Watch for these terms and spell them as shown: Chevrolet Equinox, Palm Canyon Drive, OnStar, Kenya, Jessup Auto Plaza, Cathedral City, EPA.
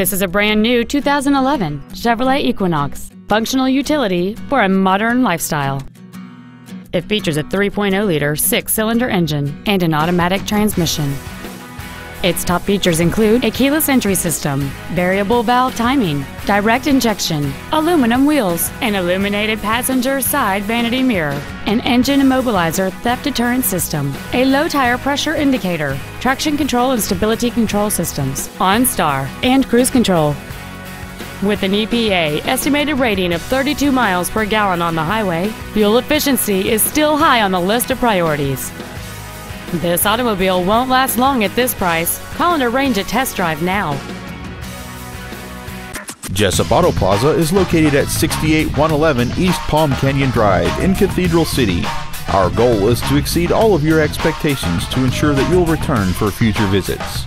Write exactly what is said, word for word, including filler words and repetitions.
This is a brand new two thousand eleven Chevrolet Equinox, functional utility for a modern lifestyle. It features a three point oh liter six-cylinder engine and an automatic transmission. Its top features include a keyless entry system, variable valve timing, direct injection, aluminum wheels, an illuminated passenger side vanity mirror, an engine immobilizer theft deterrent system, a low tire pressure indicator, traction control and stability control systems, OnStar, and cruise control. With an E P A estimated rating of thirty-two miles per gallon on the highway, fuel efficiency is still high on the list of priorities. This automobile won't last long at this price. Call and arrange a test drive now. Jessup Auto Plaza is located at sixty-eight one eleven East Palm Canyon Drive in Cathedral City. Our goal is to exceed all of your expectations to ensure that you'll return for future visits.